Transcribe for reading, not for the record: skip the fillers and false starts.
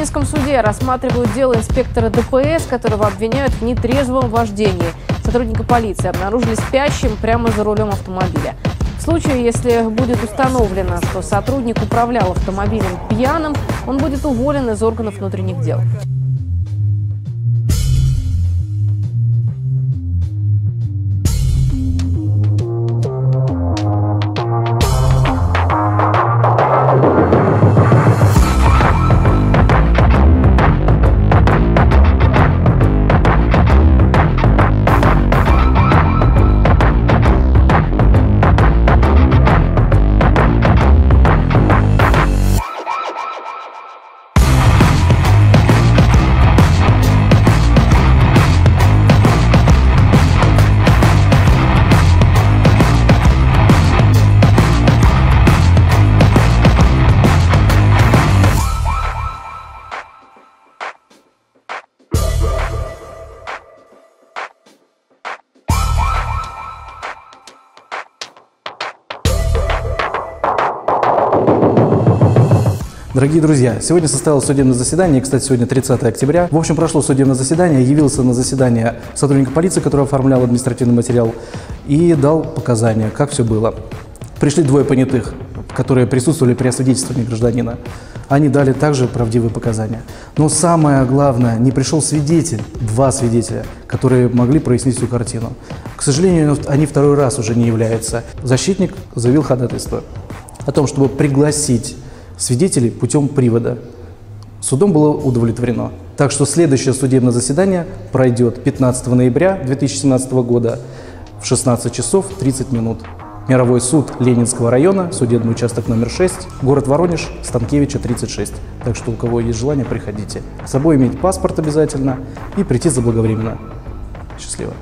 Архангельском суде рассматривают дело инспектора ДПС, которого обвиняют в нетрезвом вождении. Сотрудника полиции обнаружили спящим прямо за рулем автомобиля. В случае, если будет установлено, что сотрудник управлял автомобилем пьяным, он будет уволен из органов внутренних дел. Дорогие друзья, сегодня состоялось судебное заседание, кстати, сегодня 30 октября. В общем, прошло судебное заседание, явился на заседание сотрудник полиции, который оформлял административный материал, и дал показания, как все было. Пришли двое понятых, которые присутствовали при освидетельствовании гражданина. Они дали также правдивые показания. Но самое главное, не пришел свидетель, два свидетеля, которые могли прояснить всю картину. К сожалению, они второй раз уже не являются. Защитник заявил ходатайство о том, чтобы пригласить свидетелей путем привода. Судом было удовлетворено. Так что следующее судебное заседание пройдет 15 ноября 2017 года в 16 часов 30 минут. Мировой суд Ленинского района, судебный участок номер 6, город Воронеж, Станкевича, 36. Так что у кого есть желание, приходите. С собой иметь паспорт обязательно и прийти заблаговременно. Счастливо.